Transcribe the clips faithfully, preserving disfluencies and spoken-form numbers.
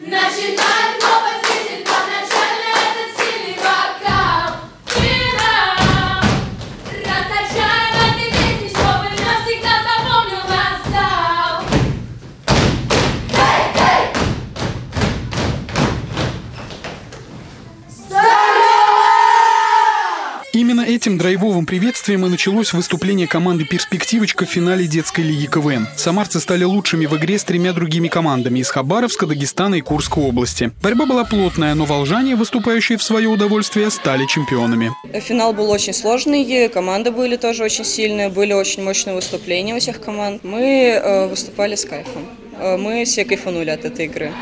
Начинает новый дизель, поначально это сильный вокал. И нам разначаем этой песни, чтобы навсегда запомнил нас зал. Эй, эй! Здорово! Именно этим драйвовым приветствием и началось выступление команды «Перспективочка» в финале детской лиги КВН. Самарцы стали лучшими в игре с тремя другими командами из Хабаровска, Дагестана и Курской области. Борьба была плотная, но волжане, выступающие в свое удовольствие, стали чемпионами. Финал был очень сложный, команды были тоже очень сильные, были очень мощные выступления у всех команд. Мы выступали с кайфом, мы все кайфанули от этой игры.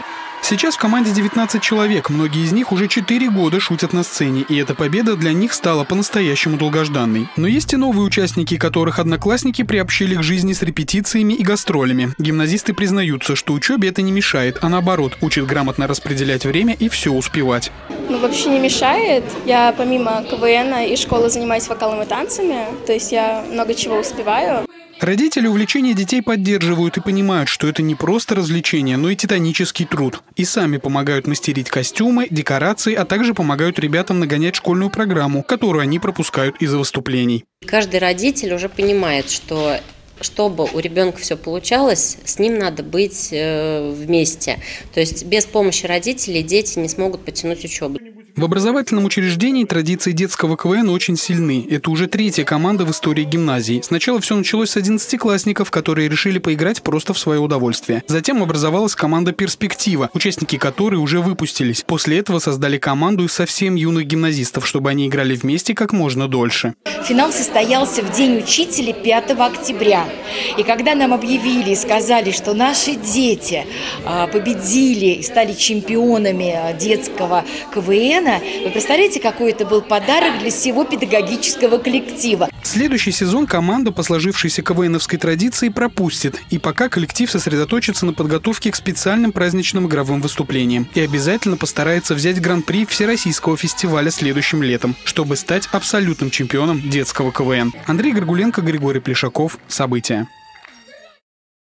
Сейчас в команде девятнадцать человек, многие из них уже четыре года шутят на сцене, и эта победа для них стала по-настоящему долгожданной. Но есть и новые участники, которых одноклассники приобщили к жизни с репетициями и гастролями. Гимназисты признаются, что учебе это не мешает, а наоборот, учит грамотно распределять время и все успевать. Ну, вообще не мешает. Я помимо КВН и школы занимаюсь вокалом и танцами, то есть я много чего успеваю. Родители увлечения детей поддерживают и понимают, что это не просто развлечение, но и титанический труд. И сами помогают мастерить костюмы, декорации, а также помогают ребятам нагонять школьную программу, которую они пропускают из-за выступлений. Каждый родитель уже понимает, что чтобы у ребенка все получалось, с ним надо быть вместе. То есть без помощи родителей дети не смогут потянуть учебу. В образовательном учреждении традиции детского КВН очень сильны. Это уже третья команда в истории гимназии. Сначала все началось с одиннадцатиклассников, которые решили поиграть просто в свое удовольствие. Затем образовалась команда «Перспектива», участники которой уже выпустились. После этого создали команду из совсем юных гимназистов, чтобы они играли вместе как можно дольше. Финал состоялся в День учителя пятого октября. И когда нам объявили и сказали, что наши дети победили и стали чемпионами детского КВН, вы представляете, какой это был подарок для всего педагогического коллектива. Следующий сезон команда по сложившейся КВНовской традиции пропустит. И пока коллектив сосредоточится на подготовке к специальным праздничным игровым выступлениям. И обязательно постарается взять гран-при Всероссийского фестиваля следующим летом, чтобы стать абсолютным чемпионом детского КВН. Андрей Гаргуленко, Григорий Плешаков. События.